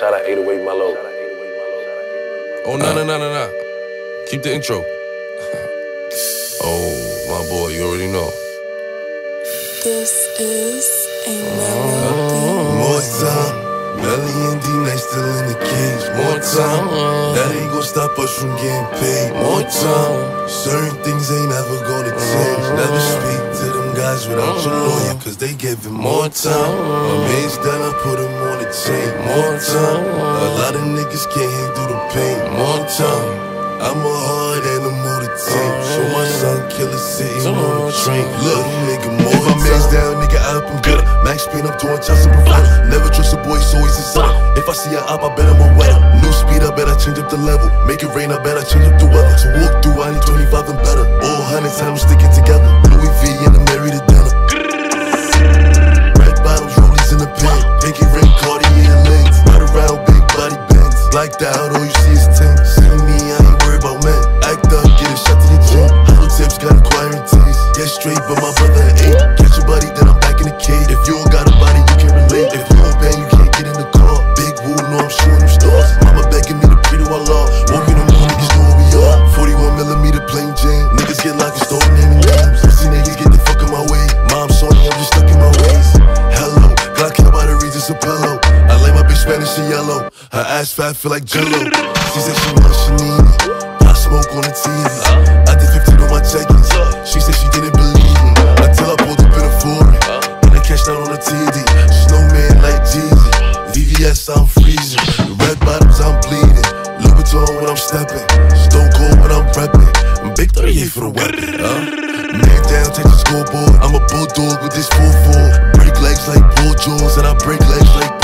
Shout out 808 Mellow. Oh, no. Keep the intro. Oh, my boy, you already know. This is a melody. More time. Melly and D-Night still in the cage. More time. That ain't gonna stop us from getting paid. More time. Certain things ain't ever gonna change. Never speak to them guys without your lawyer, cause they giving more time. My man's done, I put him on the chain. More time. A lot of niggas can't handle the pain. More time. I'm a hard animal to tame. Show my son killer sitting on the train. Look, nigga, more time. If my man's down, nigga, I up and get up. Max Payne, I'm doing Johnson Provider. Never trust a boy, so he's a son. If I see an op, I bet I'm a wetter. New speed, I bet I change up the level. Make it rain, I bet I change up the weather. To walk through, I need 25 and better. All 100 times, I'm sticking together. Louis V and I'm married to Donna. Red bottles, rollies in the pen. Pinky ring, Cartier and Lens. Ride around, big body bends. Blacked out, all you see is tint. See me, I ain't worried about men. Act up, get a shot to the gym. Hollow tips, got acquiring taste. Get straight, but my brother ain't. Catch your body, then I'm back in the cage. If you don't got a body, you can relate. If you don't bang, you can't get in the car. Big woo, no, I'm shooting them stars. Mama begging me to pray to Allah. Walking on moon, niggas know who we are. 41 millimeter plain Jane. Niggas get locked and stolen in the games. See niggas get the fuck in my way. Mom, sorry, I'm just stuck in my ways. Hello, Glock out by the Regis a pillow. I lay my bitch Spanish and yellow. Her ass fat, feel like Jello. She said she wants she need me. I smoke on the TV. I did 15 on my check-ins. She said she didn't believe me until I pulled up in a foreign. And I cashed out on a TD. Snowman like Jeezy. VVS, I'm freezing. The red bottoms, I'm bleeding. Louboutin when I'm stepping. Stone cold when I'm repping. I'm big 38 for the weapon. Man down, take the scoreboard. I'm a bulldog with this 4-4. Break legs like bull jaws, and I break legs like